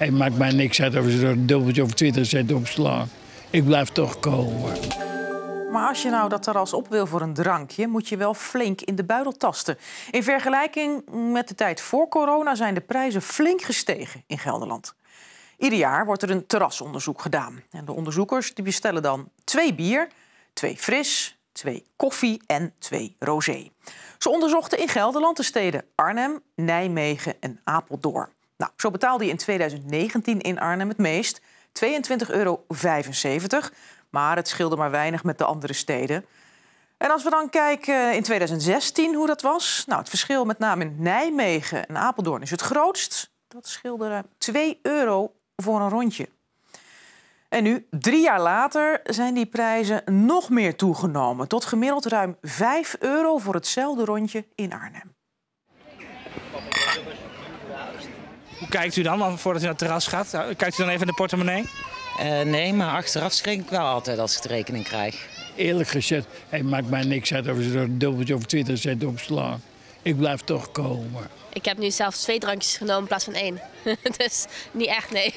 Het maakt mij niks uit of ze er een dubbeltje of 20 cent op slaan. Ik blijf toch komen. Maar als je nou dat terras op wil voor een drankje, moet je wel flink in de buidel tasten. In vergelijking met de tijd voor corona zijn de prijzen flink gestegen in Gelderland. Ieder jaar wordt er een terrasonderzoek gedaan. En de onderzoekers die bestellen dan 2 bier, 2 fris... 2 koffie en 2 rosé. Ze onderzochten in Gelderland de steden Arnhem, Nijmegen en Apeldoorn. Nou, zo betaalde je in 2019 in Arnhem het meest, €22,75. Maar het scheelde maar weinig met de andere steden. En als we dan kijken in 2016 hoe dat was... Nou, het verschil met name in Nijmegen en Apeldoorn is het grootst. Dat scheelde €2 voor een rondje. En nu, 3 jaar later, zijn die prijzen nog meer toegenomen. Tot gemiddeld ruim €5 voor hetzelfde rondje in Arnhem. Hoe kijkt u dan, voordat u naar het terras gaat? Kijkt u dan even in de portemonnee? Nee, maar achteraf schrik ik wel altijd als ik de rekening krijg. Eerlijk gezegd, het maakt mij niks uit of ze er een dubbeltje of 20 cent op slaan. Ik blijf toch komen. Ik heb nu zelfs 2 drankjes genomen in plaats van 1. Dus niet echt, nee.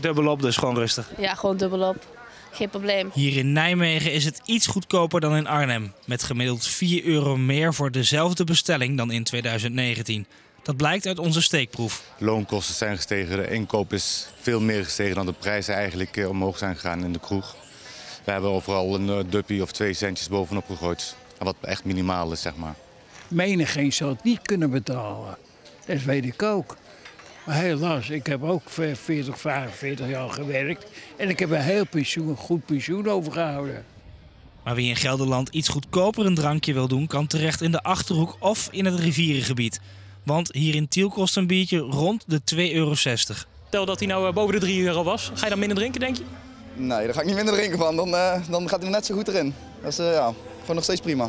Dubbel op, dus gewoon rustig. Ja, gewoon dubbel op. Geen probleem. Hier in Nijmegen is het iets goedkoper dan in Arnhem. Met gemiddeld €4 meer voor dezelfde bestelling dan in 2019. Dat blijkt uit onze steekproef. Loonkosten zijn gestegen, de inkoop is veel meer gestegen dan de prijzen eigenlijk omhoog zijn gegaan in de kroeg. We hebben overal een duppie of 2 centjes bovenop gegooid. Wat echt minimaal is, zeg maar. Menigeen zou het niet kunnen betalen. Dat weet ik ook. Maar helaas, ik heb ook 40, 45 jaar gewerkt en ik heb een heel pensioen, goed pensioen overgehouden. Maar wie in Gelderland iets goedkoper een drankje wil doen, kan terecht in de Achterhoek of in het rivierengebied. Want hier in Tiel kost een biertje rond de €2,60. Stel dat hij nou boven de €3 was, ga je dan minder drinken, denk je? Nee, daar ga ik niet minder drinken van, dan gaat hij er net zo goed erin. Dat is gewoon nog steeds prima.